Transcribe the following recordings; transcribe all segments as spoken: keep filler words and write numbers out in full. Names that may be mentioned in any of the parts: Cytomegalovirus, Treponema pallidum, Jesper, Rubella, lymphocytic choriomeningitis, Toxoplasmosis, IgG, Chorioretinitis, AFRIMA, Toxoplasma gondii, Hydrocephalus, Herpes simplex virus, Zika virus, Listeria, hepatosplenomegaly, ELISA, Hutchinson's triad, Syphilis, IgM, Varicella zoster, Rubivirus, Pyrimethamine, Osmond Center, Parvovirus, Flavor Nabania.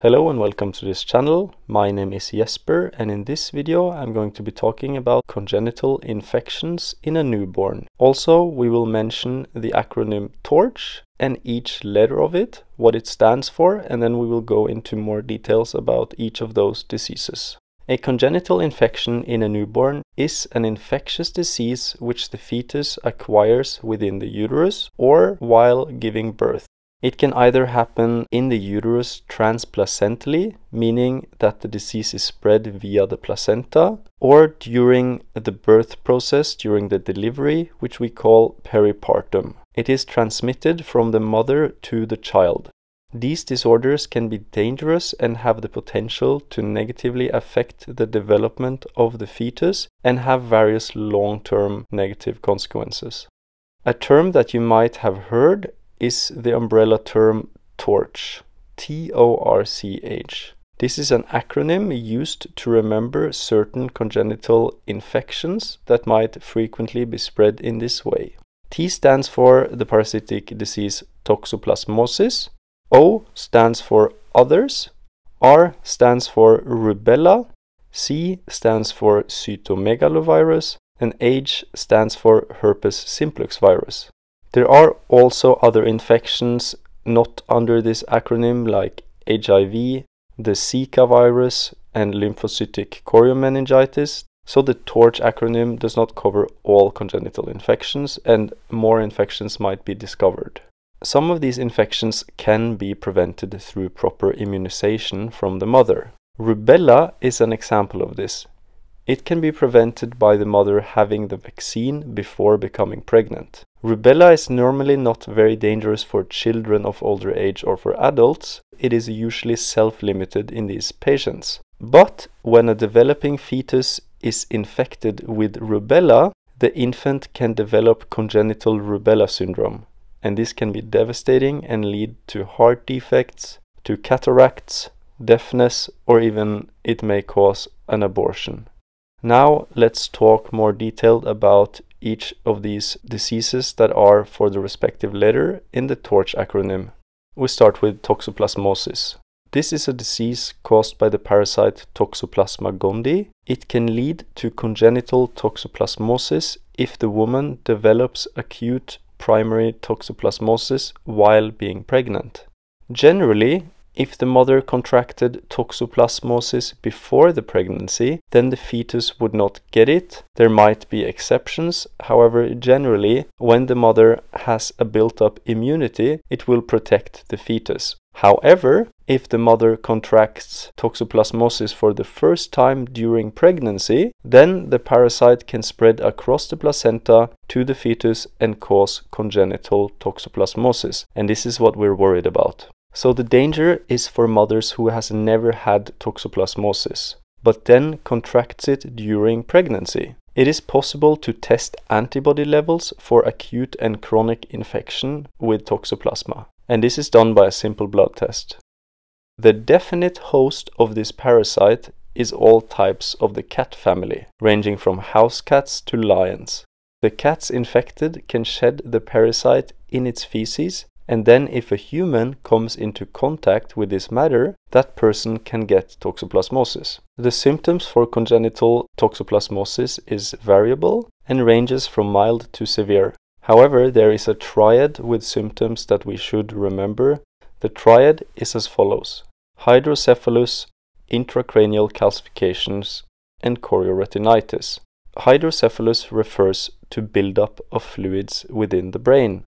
Hello and welcome to this channel. My name is Jesper, and in this video I'm going to be talking about congenital infections in a newborn. Also, we will mention the acronym TORCH and each letter of it, what it stands for, and then we will go into more details about each of those diseases. A congenital infection in a newborn is an infectious disease which the fetus acquires within the uterus or while giving birth. It can either happen in the uterus transplacentally, meaning that the disease is spread via the placenta, or during the birth process, during the delivery, which we call peripartum. It is transmitted from the mother to the child. These disorders can be dangerous and have the potential to negatively affect the development of the fetus and have various long-term negative consequences. A term that you might have heard is the umbrella term TORCH, T O R C H. This is an acronym used to remember certain congenital infections that might frequently be spread in this way. T stands for the parasitic disease toxoplasmosis, O stands for others, R stands for rubella, C stands for cytomegalovirus, and H stands for herpes simplex virus. There are also other infections not under this acronym like H I V, the Zika virus, and lymphocytic choriomeningitis, so the TORCH acronym does not cover all congenital infections, and more infections might be discovered. Some of these infections can be prevented through proper immunization from the mother. Rubella is an example of this. It can be prevented by the mother having the vaccine before becoming pregnant. Rubella is normally not very dangerous for children of older age or for adults. It is usually self-limited in these patients. But when a developing fetus is infected with rubella, the infant can develop congenital rubella syndrome. And this can be devastating and lead to heart defects, to cataracts, deafness, or even it may cause an abortion. Now let's talk more detailed about each of these diseases that are for the respective letter in the TORCH acronym. We start with toxoplasmosis. This is a disease caused by the parasite Toxoplasma gondii. It can lead to congenital toxoplasmosis if the woman develops acute primary toxoplasmosis while being pregnant. Generally, if the mother contracted toxoplasmosis before the pregnancy, then the fetus would not get it. There might be exceptions. However, generally, when the mother has a built-up immunity, it will protect the fetus. However, if the mother contracts toxoplasmosis for the first time during pregnancy, then the parasite can spread across the placenta to the fetus and cause congenital toxoplasmosis. And this is what we're worried about. So the danger is for mothers who has never had toxoplasmosis, but then contracts it during pregnancy. It is possible to test antibody levels for acute and chronic infection with toxoplasma, and this is done by a simple blood test. The definite host of this parasite is all types of the cat family, ranging from house cats to lions. The cats infected can shed the parasite in its feces, and then if a human comes into contact with this matter, that person can get toxoplasmosis. The symptoms for congenital toxoplasmosis is variable and ranges from mild to severe. However, there is a triad with symptoms that we should remember. The triad is as follows: hydrocephalus, intracranial calcifications, and chorioretinitis. Hydrocephalus refers to buildup of fluids within the brain.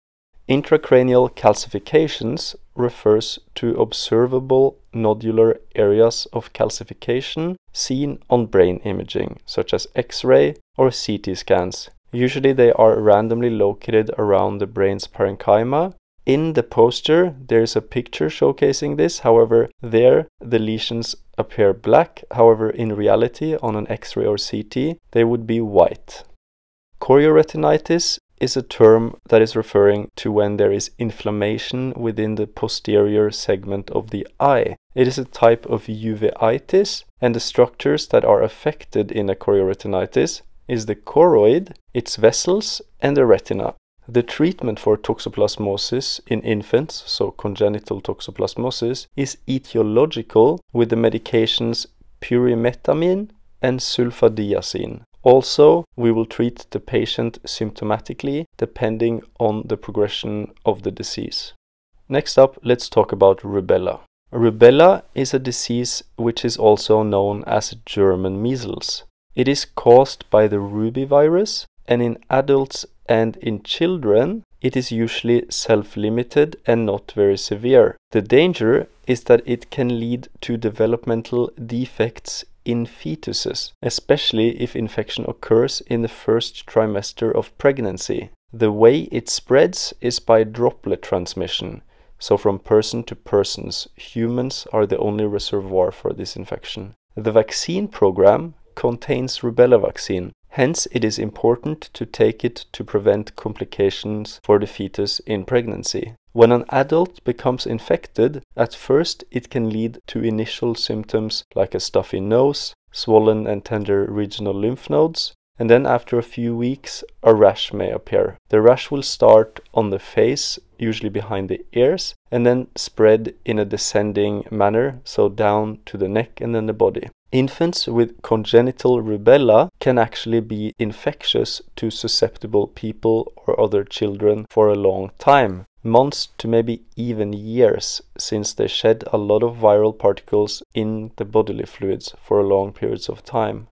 Intracranial calcifications refers to observable nodular areas of calcification seen on brain imaging, such as X-ray or C T scans. Usually they are randomly located around the brain's parenchyma. In the poster, there is a picture showcasing this. However, there the lesions appear black. However, in reality, on an X-ray or C T, they would be white. Chorioretinitis is a term that is referring to when there is inflammation within the posterior segment of the eye. It is a type of uveitis, and the structures that are affected in a chorioretinitis is the choroid, its vessels, and the retina. The treatment for toxoplasmosis in infants, so congenital toxoplasmosis, is etiological with the medications pyrimethamine and sulfadiazine. Also, we will treat the patient symptomatically depending on the progression of the disease. Next up, let's talk about rubella. Rubella is a disease which is also known as German measles. It is caused by the rubivirus, and in adults and in children, it is usually self-limited and not very severe. The danger is that it can lead to developmental defects in fetuses, especially if infection occurs in the first trimester of pregnancy. The way it spreads is by droplet transmission, so from person to person. Humans are the only reservoir for this infection. The vaccine program contains rubella vaccine. Hence, it is important to take it to prevent complications for the fetus in pregnancy. When an adult becomes infected, at first it can lead to initial symptoms like a stuffy nose, swollen and tender regional lymph nodes, and then after a few weeks, a rash may appear. The rash will start on the face, usually behind the ears, and then spread in a descending manner, so down to the neck and then the body. Infants with congenital rubella can actually be infectious to susceptible people or other children for a long time, months to maybe even years, since they shed a lot of viral particles in the bodily fluids for long periods of time.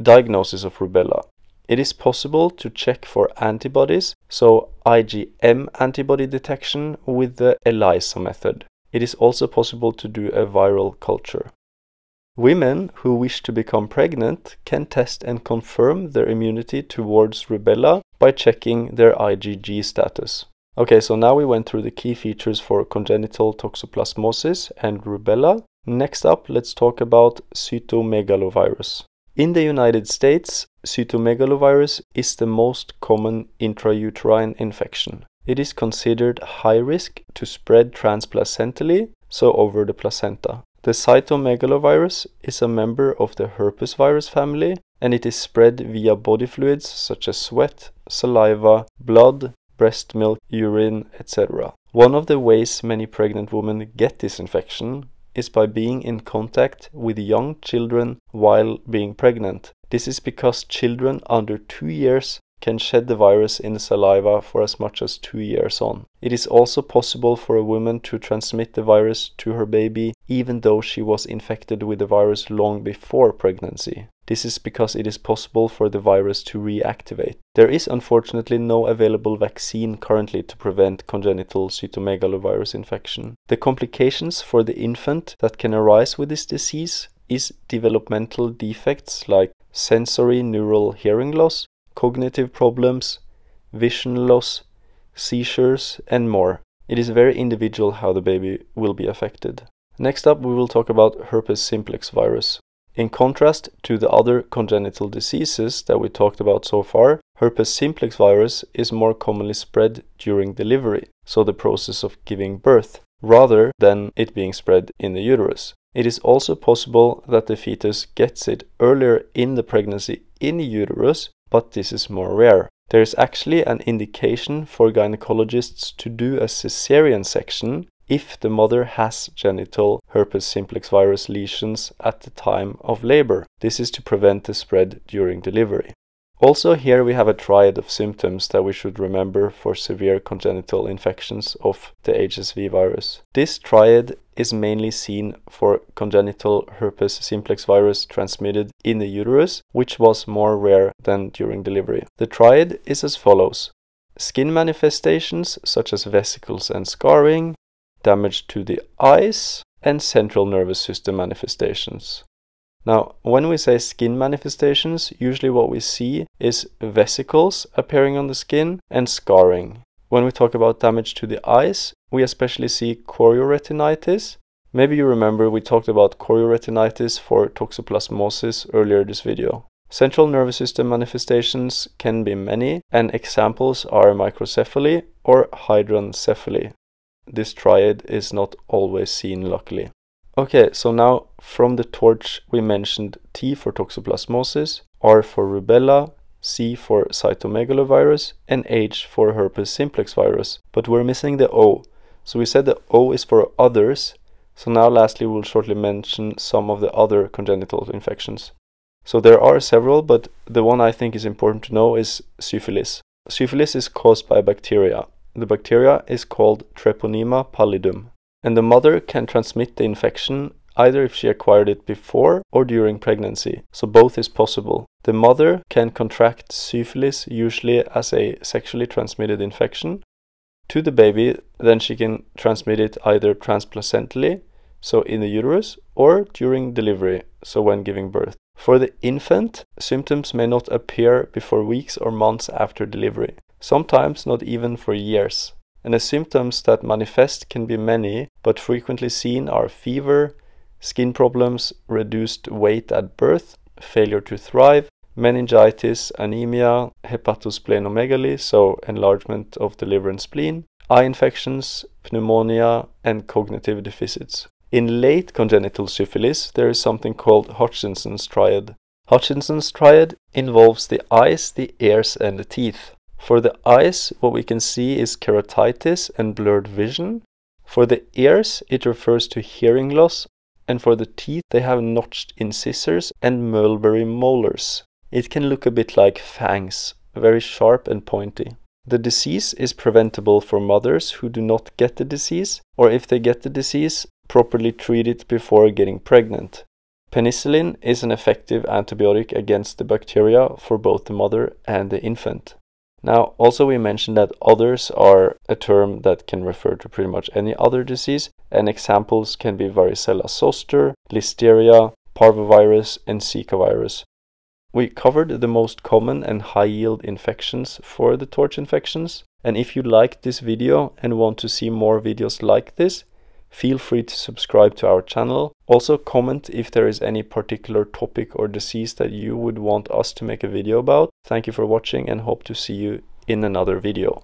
Diagnosis of rubella. It is possible to check for antibodies, so I g M antibody detection with the ELISA method. It is also possible to do a viral culture. Women who wish to become pregnant can test and confirm their immunity towards rubella by checking their I g G status. Okay, so now we went through the key features for congenital toxoplasmosis and rubella. Next up, let's talk about cytomegalovirus. In the United States, cytomegalovirus is the most common intrauterine infection. It is considered high risk to spread transplacentally, so over the placenta. The cytomegalovirus is a member of the herpes virus family, and it is spread via body fluids such as sweat, saliva, blood, breast milk, urine, et cetera. One of the ways many pregnant women get this infection is by being in contact with young children while being pregnant. This is because children under two years can shed the virus in the saliva for as much as two years on. It is also possible for a woman to transmit the virus to her baby even though she was infected with the virus long before pregnancy. This is because it is possible for the virus to reactivate. There is unfortunately no available vaccine currently to prevent congenital cytomegalovirus infection. The complications for the infant that can arise with this disease is developmental defects like sensory neural hearing loss, cognitive problems, vision loss, seizures, and more. It is very individual how the baby will be affected. Next up, we will talk about herpes simplex virus. In contrast to the other congenital diseases that we talked about so far, herpes simplex virus is more commonly spread during delivery, so the process of giving birth, rather than it being spread in the uterus. It is also possible that the fetus gets it earlier in the pregnancy in the uterus, but this is more rare. There is actually an indication for gynecologists to do a cesarean section if the mother has genital herpes simplex virus lesions at the time of labor. This is to prevent the spread during delivery. Also, here we have a triad of symptoms that we should remember for severe congenital infections of the H S V virus. This triad is mainly seen for congenital herpes simplex virus transmitted in the uterus, which was more rare than during delivery. The triad is as follows: skin manifestations such as vesicles and scarring, damage to the eyes, and central nervous system manifestations. Now, when we say skin manifestations, usually what we see is vesicles appearing on the skin and scarring. When we talk about damage to the eyes, we especially see chorioretinitis. Maybe you remember we talked about chorioretinitis for toxoplasmosis earlier this video. Central nervous system manifestations can be many, and examples are microcephaly or hydrocephaly. This triad is not always seen, luckily. Okay, so now from the TORCH we mentioned T for toxoplasmosis, R for rubella, C for cytomegalovirus, and H for herpes simplex virus. But we're missing the O. So we said the O is for others. So now lastly, we'll shortly mention some of the other congenital infections. So there are several, but the one I think is important to know is syphilis. Syphilis is caused by bacteria. The bacteria is called Treponema pallidum. And the mother can transmit the infection either if she acquired it before or during pregnancy. So both is possible. The mother can contract syphilis usually as a sexually transmitted infection to the baby, then she can transmit it either transplacentally, so in the uterus, or during delivery, so when giving birth. For the infant, symptoms may not appear before weeks or months after delivery, sometimes not even for years. And the symptoms that manifest can be many, but frequently seen are fever, skin problems, reduced weight at birth, failure to thrive, meningitis, anemia, hepatosplenomegaly, so enlargement of the liver and spleen, eye infections, pneumonia, and cognitive deficits. In late congenital syphilis, there is something called Hutchinson's triad. Hutchinson's triad involves the eyes, the ears, and the teeth. For the eyes, what we can see is keratitis and blurred vision. For the ears, it refers to hearing loss. And for the teeth, they have notched incisors and mulberry molars. It can look a bit like fangs, very sharp and pointy. The disease is preventable for mothers who do not get the disease, or if they get the disease, properly treat it before getting pregnant. Penicillin is an effective antibiotic against the bacteria for both the mother and the infant. Now, also we mentioned that others are a term that can refer to pretty much any other disease, and examples can be varicella zoster, listeria, parvovirus, and Zika virus. We covered the most common and high-yield infections for the TORCH infections, and if you liked this video and want to see more videos like this, feel free to subscribe to our channel. Also comment if there is any particular topic or disease that you would want us to make a video about. Thank you for watching and hope to see you in another video.